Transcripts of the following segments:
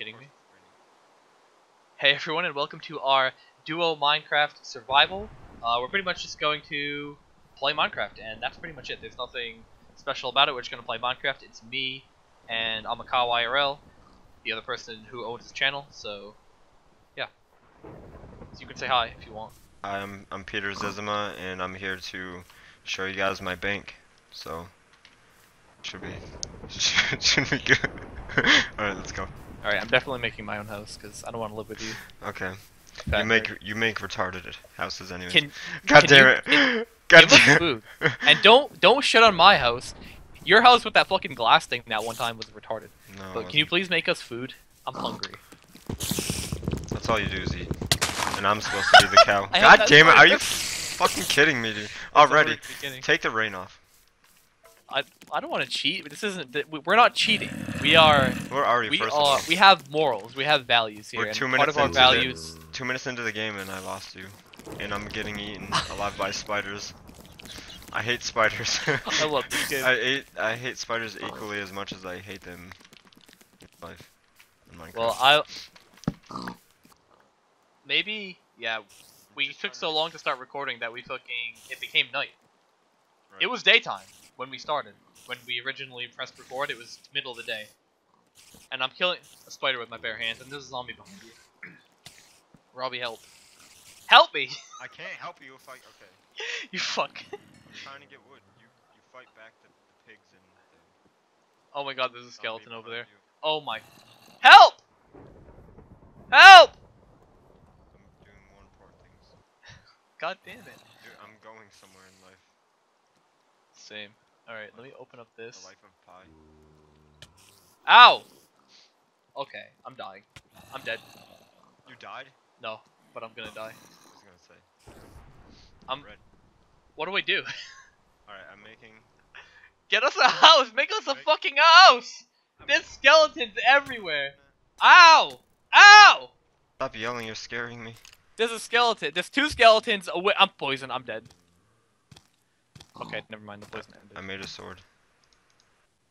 kidding me? Hey everyone, and welcome to our duo Minecraft survival. We're pretty much just going to play Minecraft, and that's pretty much it. There's nothing special about it. We're just going to play Minecraft. It's me and Amaka IRL, the other person who owns this channel. So yeah, so you can say hi if you want. I'm Peter Zezima, and I'm here to show you guys my bank. So should be good. All right, let's go. All right, I'm definitely making my own house because I don't want to live with you. Okay. Exactly. You make retarded houses anyways. God damn it! God damn food. And don't shit on my house. Your house with that fucking glass thing that one time was retarded. No. But can you please make us food? I'm hungry. That's all you do is eat, and I'm supposed to be the cow. God damn it! Are you fucking kidding me, dude? Already. Take the rain off. I don't want to cheat. This isn't. We're not cheating. We are. We're already. We have morals. We have values here. We're 2 minutes into the game. 2 minutes into the game, and I lost you. And I'm getting eaten alive by spiders. I hate spiders. I love these guys. I hate spiders equally as much as I hate them. In life. In Minecraft. Well, maybe. Yeah. We took so long to start recording that we fucking. It became night. Right. It was daytime. When we started, when we originally pressed record, it was middle of the day. And I'm killing a spider with my bare hands, and there's a zombie behind you. Robbie, help. Help me! I can't help you if I... Okay. You fuck. I'm trying to get wood. You fight back the pigs and... Oh my god, there's a skeleton over there. Oh my... Help! Help! I'm doing one poor things. God damn it. Dude, I'm going somewhere in life. Same. Alright, let me open up this. The life of pie. Ow! Okay, I'm dying. I'm dead. You died? No, but I'm gonna die. I was gonna say. I'm red. What do we do? Alright, I'm making... Get us a house! Make us a fucking house! There's skeletons everywhere! Ow! Ow! Stop yelling, you're scaring me. There's a skeleton. There's two skeletons away. I'm poisoned, I'm dead. Okay, never mind, the poison ended. I made a sword.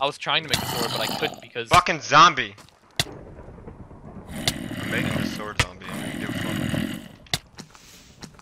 I was trying to make a sword, but I couldn't because... Fucking zombie! I'm making a sword zombie, I don't give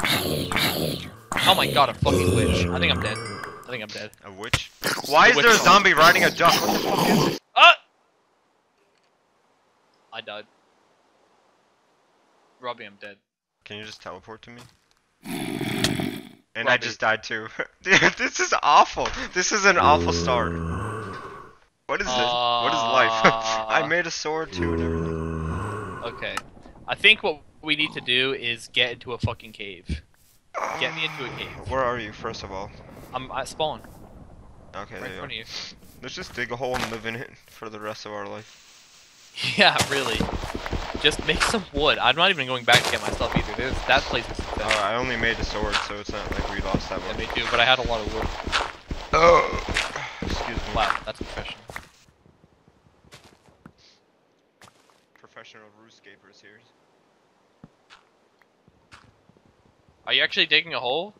a fuck. Oh my god, a fucking witch. I think I'm dead. I think I'm dead. A witch? Why is there a zombie riding a duck? What the fuck is this? Ah! I died. Robbie, I'm dead. Can you just teleport to me? And Robbie. I just died too. Dude, this is awful. This is an awful start. What is this? What is life? I made a sword too and everything. Okay. I think what we need to do is get into a fucking cave. Get me into a cave. Where are you, first of all? I'm at spawn. Okay, right in front of you. Let's just dig a hole and live in it for the rest of our life. Yeah, really. Just make some wood. I'm not even going back to get myself either. That place is bad. I only made a sword, so it's not like we lost that one. Yeah, me too, but I had a lot of wood. Oh! Excuse me. Wow, that's professional. Professional RuneScapers here. Are you actually digging a hole?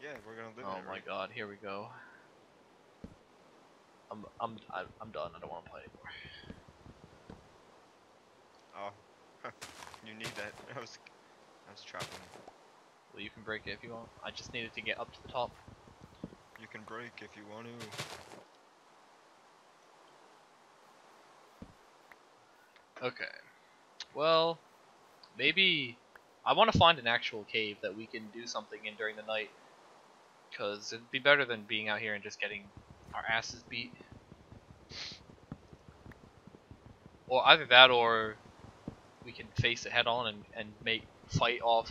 Yeah, we're gonna live in it. Oh my god, here we go. I'm done. I don't want to play anymore. Oh, you need that. I was trapping. Well, you can break it if you want. I just needed to get up to the top. You can break if you want to. Okay. Well, maybe I want to find an actual cave that we can do something in during the night, because it'd be better than being out here and just getting our asses beat. Or either that, or we can face it head on and fight off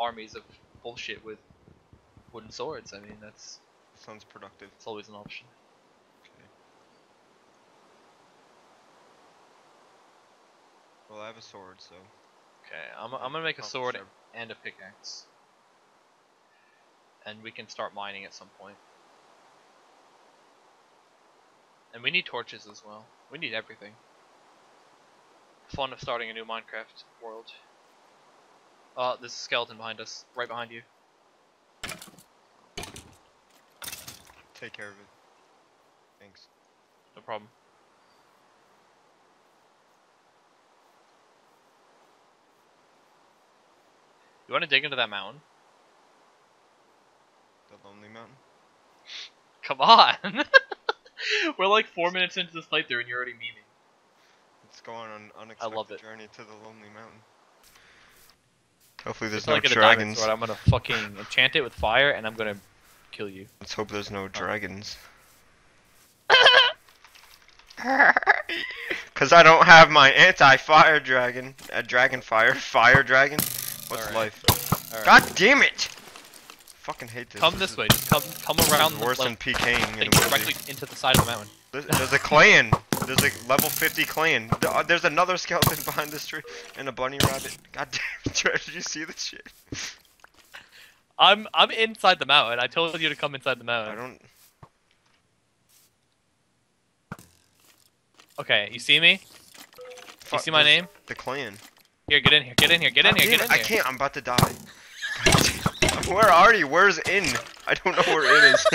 armies of bullshit with wooden swords. I mean, that's... Sounds productive. It's always an option. Okay. Well, I have a sword, so... Okay, I'm gonna make a sword and a pickaxe. And we can start mining at some point. And we need torches as well. We need everything. Fun of starting a new Minecraft world. There's a skeleton behind us, right behind you. Take care of it. Thanks. No problem. You want to dig into that mountain? The lonely mountain? Come on! We're like 4 minutes into this playthrough and you're already memeing. Let's go on an unexpected journey to the lonely mountain. Hopefully there's no dragons. I'm gonna fucking enchant it with fire and I'm gonna kill you. Let's hope there's no dragons. Cause I don't have my anti-fire dragon, fire dragon. What's life? Right. God damn it! I fucking hate this. Come this way. Just come around. Worse than PKing. Directly into the side of the mountain. There's a clan. There's a level 50 clan. There's another skeleton behind this tree and a bunny rabbit. God damn, Trev, did you see this shit? I'm inside the mountain. I told you to come inside the mountain. I don't. Okay, you see me? You see my name? The clan. Here, get in here, get in here, get in here, get in here. I can't, I'm about to die. Where are you? Where's in? I don't know where in is.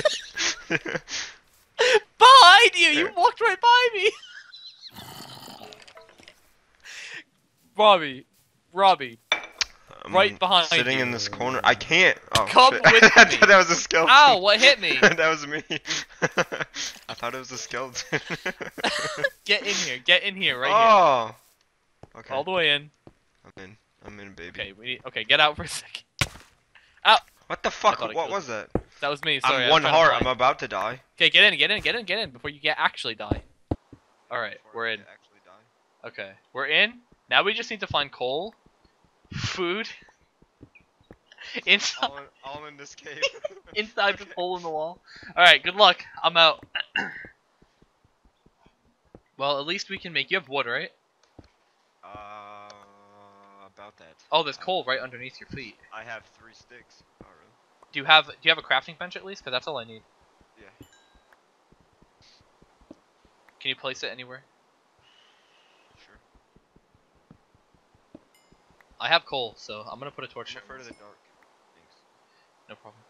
Behind you! You walked right by me! Robbie. I'm right behind you. Sitting in this corner. I can't. Oh, come shit. With me. I thought that was a skeleton. Ow, what hit me? That was me. I thought it was a skeleton. Get in here, right here. Oh. Okay. All the way in. I'm in, baby. Okay, get out for a second. Ow! What the fuck? What was that? That was me, sorry. I'm one heart, I'm about to die. Okay, get in before you actually die. Alright, we're in. Okay, we're in. Now we just need to find coal, food, inside. All in this cave. Inside this hole in the wall. Alright, good luck. I'm out. Well, at least we can make. You have wood, right? About that. Oh, there's coal right underneath your feet. I have 3 sticks. Oh, really? Do you have a crafting bench at least? Cause that's all I need. Yeah. Can you place it anywhere? Sure. I have coal, so I'm gonna put a torch. Prefer to the dark. Thanks. No problem.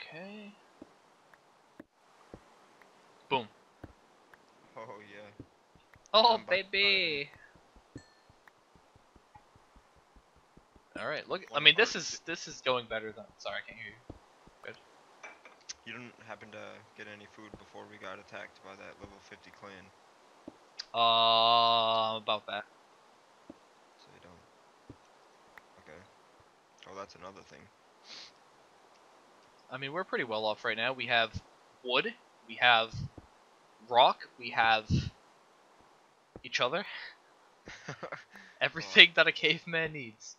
Okay. Boom. Oh yeah. Oh, baby! Alright, look. I mean, this is going better than. Sorry, I can't hear you. Good. You didn't happen to get any food before we got attacked by that level 50 clan. About that. So you don't. Okay. Oh, that's another thing. I mean, we're pretty well off right now. We have wood, we have rock, we have. Each other. Everything that a caveman needs.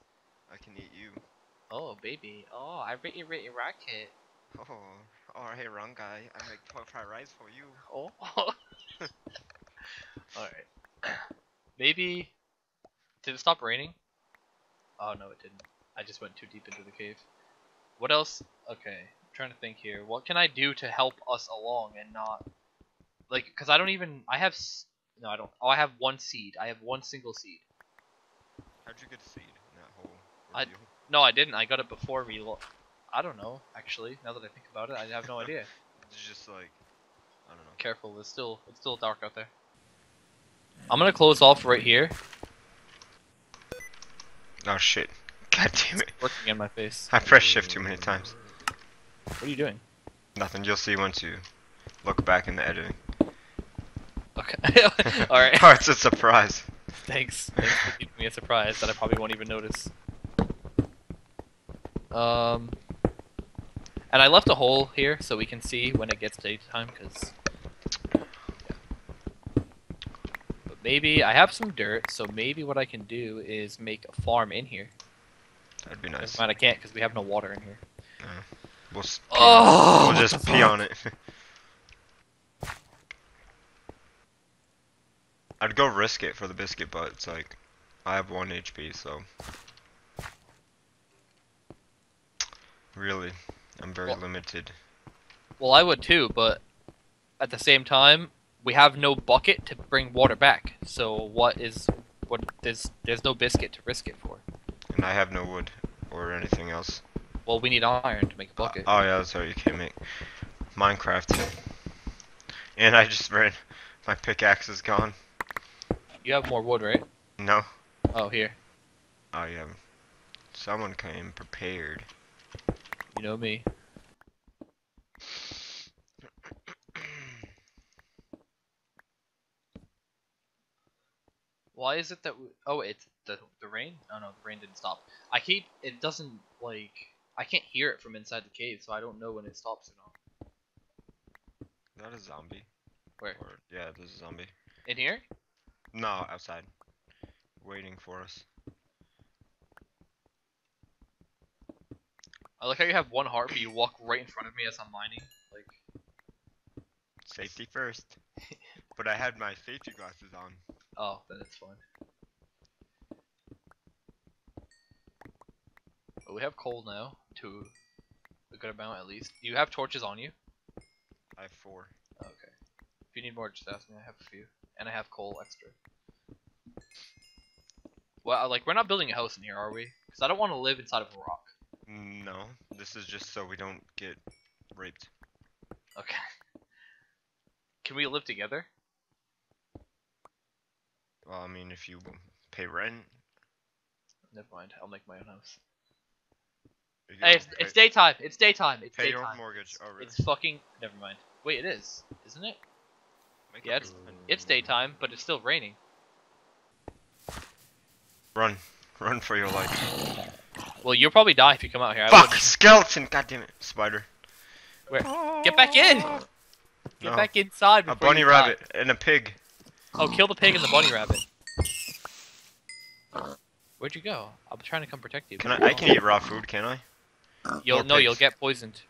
I can eat you. Oh baby. Oh, I really rocket. Oh, hey wrong guy. I make fried rice for you. Oh. Alright. Maybe. Did it stop raining? Oh no, it didn't. I just went too deep into the cave. What else? Okay, I'm trying to think here. What can I do to help us along and not, like, cause I don't even. I have. No, I don't. Oh, I have 1 seed. I have 1 single seed. How'd you get a seed in that hole? No, I didn't. I got it before reload. I don't know, actually. Now that I think about it, I have no idea. It's just like, I don't know. Careful, it's still dark out there. I'm gonna close off right here. Oh shit! God damn it! It's working in my face. I pressed shift too many times. What are you doing? Nothing. You'll see once you look back in the editing. Okay. Alright. Oh, it's a surprise. Thanks. Thanks for giving me a surprise that I probably won't even notice. And I left a hole here so we can see when it gets daytime, because. Yeah. But maybe I have some dirt, so maybe what I can do is make a farm in here. That'd be nice. But I can't because we have no water in here. We'll just pee on it. I'd go risk it for the biscuit, but it's like, I have 1 HP, so. Really, I'm very limited. Well, I would too, but at the same time, we have no bucket to bring water back. So there's no biscuit to risk it for. And I have no wood or anything else. Well, we need iron to make a bucket. Oh yeah, that's how you can make Minecraft. And I just ran, my pickaxe is gone. You have more wood, right? No. Oh, here. Oh, yeah. Someone came prepared. You know me. Why is it that we, oh, it's the rain? Oh no, the rain didn't stop. I keep, it doesn't, like, I can't hear it from inside the cave, so I don't know when it stops or not. Is that a zombie? Where? Or, yeah, there's a zombie. In here? No, outside. Waiting for us. I like how you have one heart, but you walk right in front of me as I'm mining. Like, safety first. But I had my safety glasses on. Oh, then it's fine. But we have coal now, to a good amount at least. You have torches on you? I have 4. Okay. If you need more, just ask me. I have a few, and I have coal extra. Well, like, we're not building a house in here, are we? Because I don't want to live inside of a rock. No, this is just so we don't get raped. Okay. Can we live together? Well, I mean, if you pay rent. Never mind. I'll make my own house. Hey, it's daytime. It's daytime. It's pay daytime. Your own mortgage. Oh, really? It's fucking. Never mind. Wait, it is, isn't it? Make yeah, it's daytime, but it's still raining. Run, run for your life. Well, you'll probably die if you come out here. Fuck, skeleton! Goddamn it, spider. Where? Get back in. Get no. Back inside. A bunny rabbit and a pig. Oh, kill the pig and the bunny rabbit. Where'd you go? I'm trying to come protect you. Can I can eat raw food, can I? You'll no, you'll get poisoned.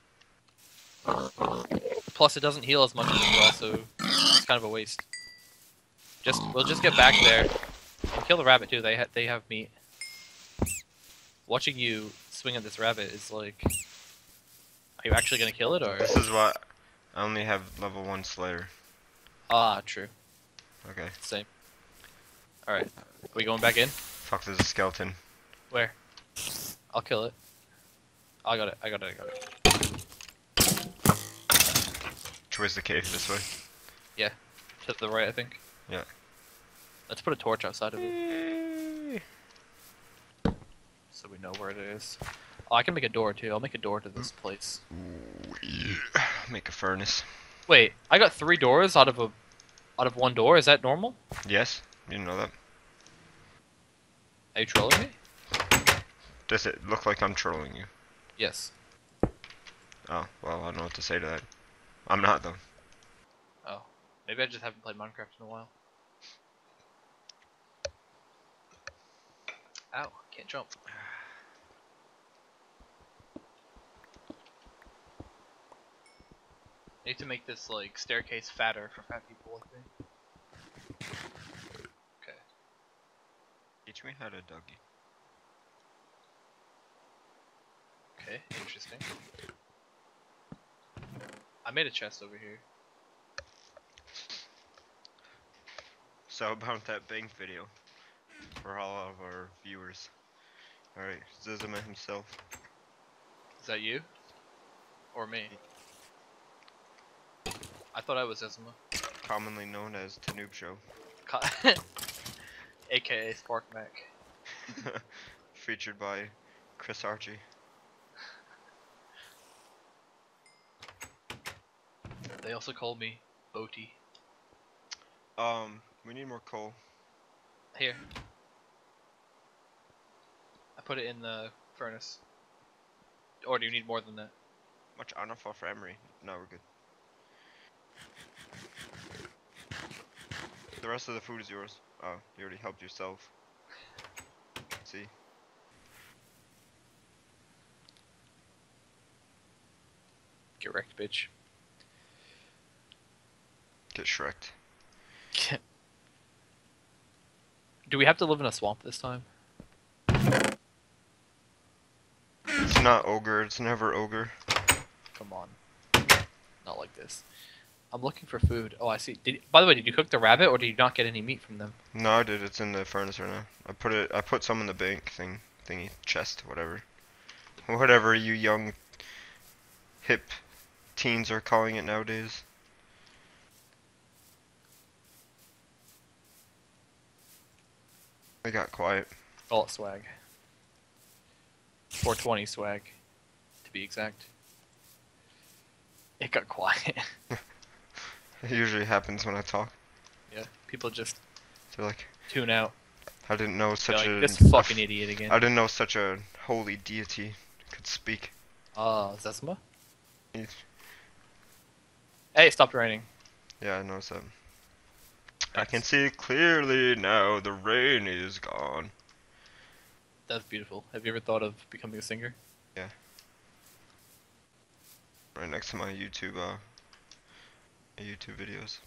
Plus it doesn't heal as much as raw, so it's kind of a waste. Just we'll just get back there. And kill the rabbit too, they have meat. Watching you swing at this rabbit is like, are you actually gonna kill it or? This is what I only have level 1 slayer. Ah, true. Okay. Same. Alright. Are we going back in? Fuck, there's a skeleton. Where? I'll kill it. I got it, I got it, I got it. Which way's the cave? This way? Yeah. To the right, I think. Yeah. Let's put a torch outside of it. So we know where it is. Oh, I can make a door too. I'll make a door to this place. Make a furnace. Wait, I got 3 doors out of a... Out of 1 door, is that normal? Yes, you know that. Are you trolling me? Does it look like I'm trolling you? Yes. Oh, well, I don't know what to say to that. I'm not, though. Oh, maybe I just haven't played Minecraft in a while. Ow, can't jump. I need to make this, like, staircase fatter for fat people, I think. Okay. Teach me how to doggy. Okay, interesting. I made a chest over here. So about that bank video. For all of our viewers. Alright, Zezima himself. Is that you? Or me? I thought I was Zezima. Commonly known as Tanoob Show. AKA Spark Mac. Featured by Chris Archie. They also call me Boaty. We need more coal. Here. I put it in the furnace. Or do you need more than that? Much honor for Emery. No, we're good. The rest of the food is yours. Oh, you already helped yourself. See? Get wrecked, bitch. Get shreked. Do we have to live in a swamp this time? It's not ogre, it's never ogre. Come on. Not like this. I'm looking for food. Oh, I see. By the way, did you cook the rabbit, or did you not get any meat from them? No, I did. It's in the furnace right now. I put some in the bank thingy chest, whatever. Whatever you young, hip teens are calling it nowadays. I got quiet. Call it swag. 420 swag, to be exact. It got quiet. It usually happens when I talk. Yeah, people just tune out. I didn't know such a this fucking idiot again. I didn't know such a holy deity could speak. Zezima? Yes. Hey, it stopped raining. Yeah, I noticed that. I can see clearly now, the rain is gone. That's beautiful. Have you ever thought of becoming a singer? Yeah. Right next to my YouTube YouTube videos.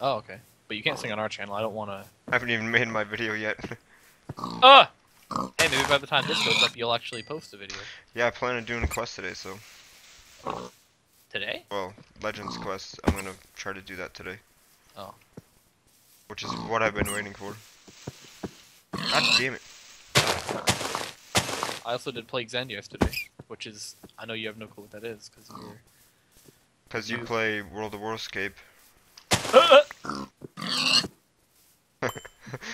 Oh, okay. But you can't sing on our channel, I don't wanna... I haven't even made my video yet. Ah! Hey, maybe by the time this goes up, you'll actually post a video. Yeah, I plan on doing a quest today, so... Today? Well, Legends Quest. I'm gonna try to do that today. Oh. Which is what I've been waiting for. God damn it. I also did Plague X yesterday, which is... I know you have no clue what that is, because you're... Because you play World of Warcraft.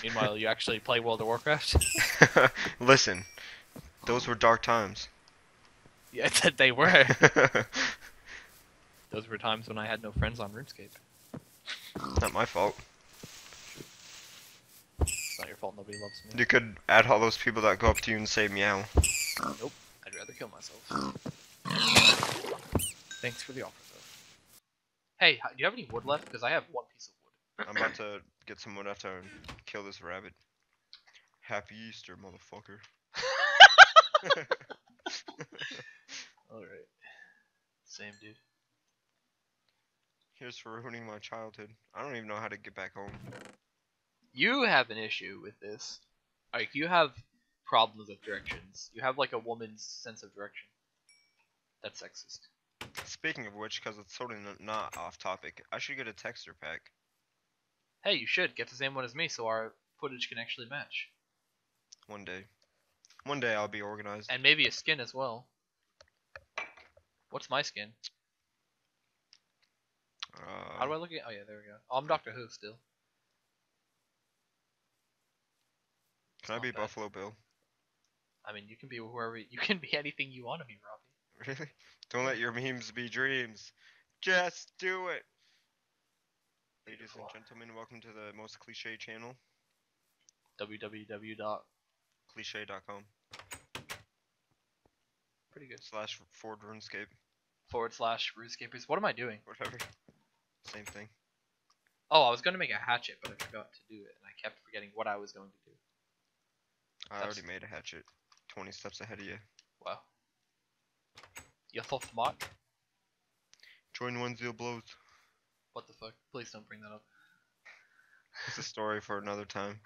Meanwhile, you actually play World of Warcraft? Listen, those were dark times. Yeah, they were. Those were times when I had no friends on RuneScape. Not my fault. It's not your fault, nobody loves me. You could add all those people that go up to you and say meow. Nope, I'd rather kill myself. Thanks for the offer, though. Hey, do you have any wood left? Because I have one piece of wood. I'm about to get some wood out there and kill this rabbit. Happy Easter, motherfucker. Alright. Same, dude. Here's for ruining my childhood. I don't even know how to get back home. You have an issue with this. Like, you have problems with directions. You have, like, a woman's sense of direction. That's sexist. Speaking of which, because it's totally not off topic, I should get a texture pack. Hey, you should get the same one as me so our footage can actually match. One day. One day I'll be organized. And maybe a skin as well. What's my skin? How do I look at... Oh yeah, there we go. Oh, I'm Doctor Who still. Can I be Buffalo Bill? I mean, you can be whoever... You can be anything you want to be, Robbie. Really? Don't let your memes be dreams. Just do it! Ladies and gentlemen, welcome to the most cliche channel. www.cliche.com. Pretty good. /FordRunescape. /RuneScapers. What am I doing? Whatever. Same thing. Oh, I was going to make a hatchet, but I forgot to do it, and I kept forgetting what I was going to do. I already made a hatchet. 20 steps ahead of you. Wow. You thought Mark? Join one deal blows. What the fuck? Please don't bring that up. It's a story for another time.